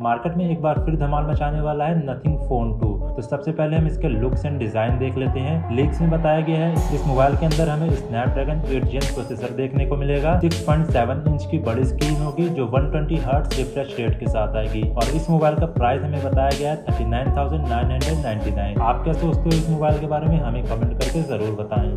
Market में एक बार फिर धमाल मचाने वाला है नथिंग फोन 2। तो सबसे पहले हम इसके लुक्स एंड डिजाइन देख लेते हैं। लीक्स में बताया गया है इस मोबाइल के अंदर हमें स्नैपड्रैगन 8 जेन प्रोसेसर देखने को मिलेगा। 6.7 इंच की बड़ी स्क्रीन होगी जो 120 हर्ट्ज रिफ्रेश रेट के साथ आएगी और इस मोबाइल का प्राइस हमें बताया गया है 39,999। आप क्या सोचते हो इस मोबाइल के बारे में, हमें कमेंट करके जरूर बताएं।